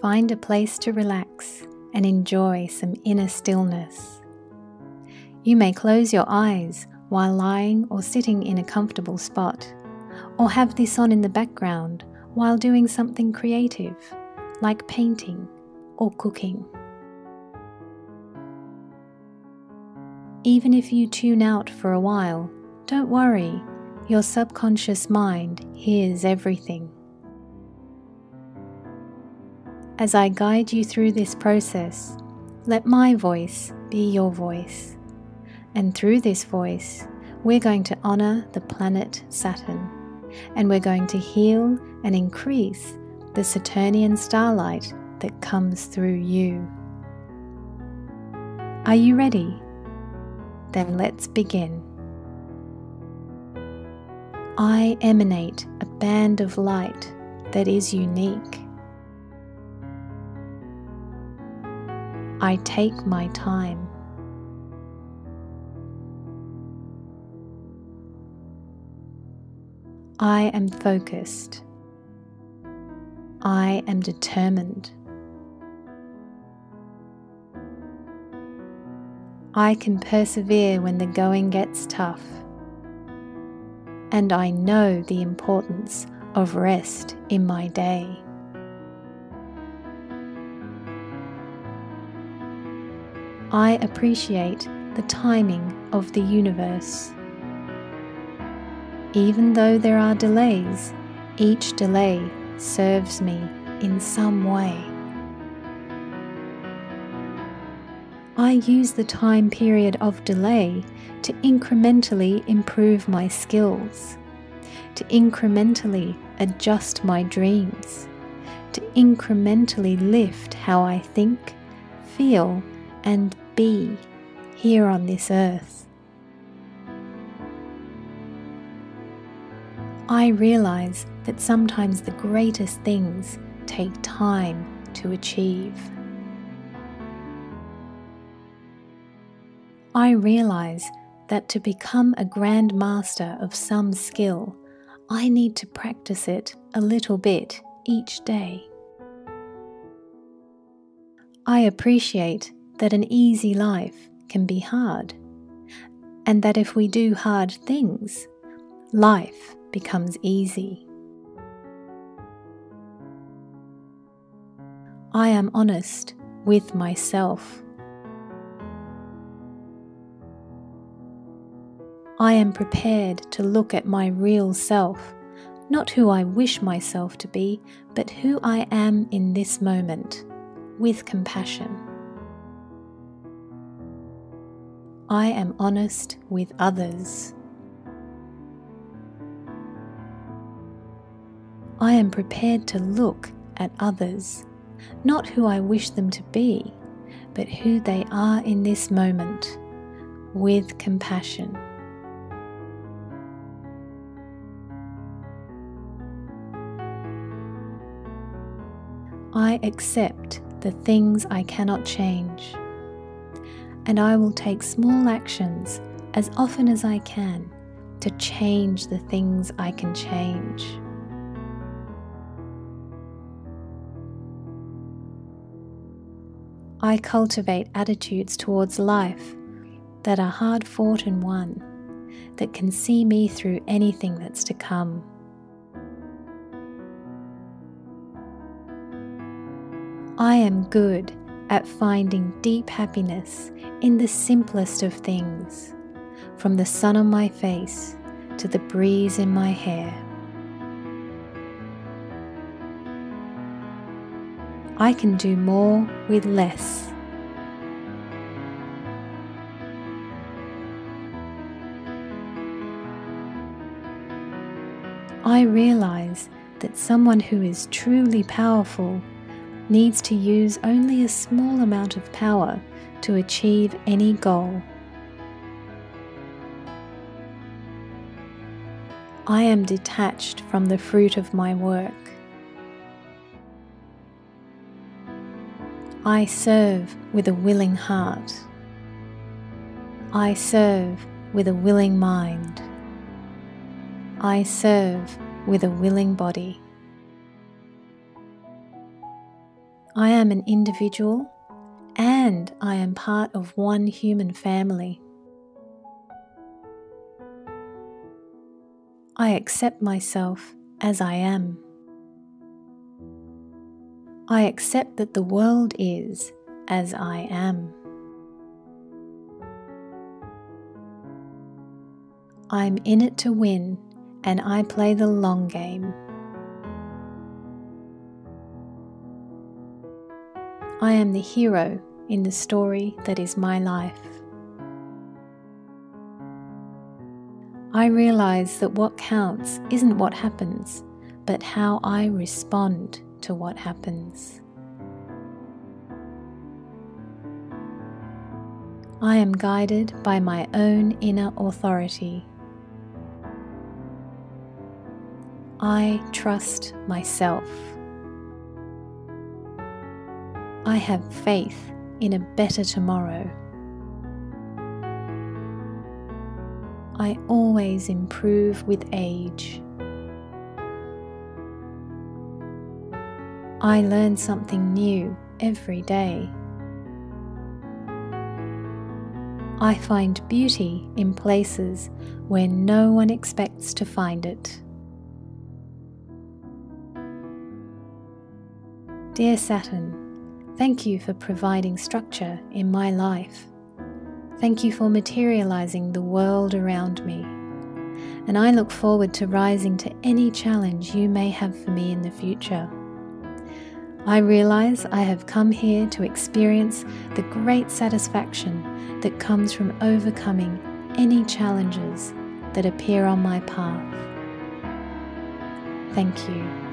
Find a place to relax and enjoy some inner stillness. You may close your eyes while lying or sitting in a comfortable spot, or have this on in the background while doing something creative, like painting or cooking. Even if you tune out for a while, don't worry, your subconscious mind hears everything. As I guide you through this process, let my voice be your voice. And through this voice, we're going to honor the planet Saturn, and we're going to heal and increase the Saturnian starlight that comes through you. Are you ready? Then let's begin. I emanate a band of light that is unique. I take my time. I am focused. I am determined. I can persevere when the going gets tough. And I know the importance of rest in my day. I appreciate the timing of the universe. Even though there are delays, each delay serves me in some way. I use the time period of delay to incrementally improve my skills, to incrementally adjust my dreams, to incrementally lift how I think, feel, and be here on this earth. I realize that sometimes the greatest things take time to achieve. I realize that to become a grand master of some skill, I need to practice it a little bit each day. I appreciate that an easy life can be hard, and that if we do hard things, life becomes easy. I am honest with myself. I am prepared to look at my real self, not who I wish myself to be, but who I am in this moment, with compassion. I am honest with others. I am prepared to look at others, not who I wish them to be, but who they are in this moment, with compassion. I accept the things I cannot change, and I will take small actions as often as I can to change the things I can change. I cultivate attitudes towards life that are hard-fought and won, that can see me through anything that's to come. I am good at finding deep happiness in the simplest of things, from the sun on my face to the breeze in my hair. I can do more with less. I realize that someone who is truly powerful needs to use only a small amount of power to achieve any goal. I am detached from the fruit of my work. I serve with a willing heart. I serve with a willing mind. I serve with a willing body. I am an individual and I am part of one human family. I accept myself as I am. I accept that the world is as I am. I'm in it to win, and I play the long game. I am the hero in the story that is my life. I realize that what counts isn't what happens, but how I respond to what happens. I am guided by my own inner authority. I trust myself. I have faith in a better tomorrow. I always improve with age. I learn something new every day. I find beauty in places where no one expects to find it. Dear Saturn, thank you for providing structure in my life. Thank you for materializing the world around me. And I look forward to rising to any challenge you may have for me in the future. I realize I have come here to experience the great satisfaction that comes from overcoming any challenges that appear on my path. Thank you.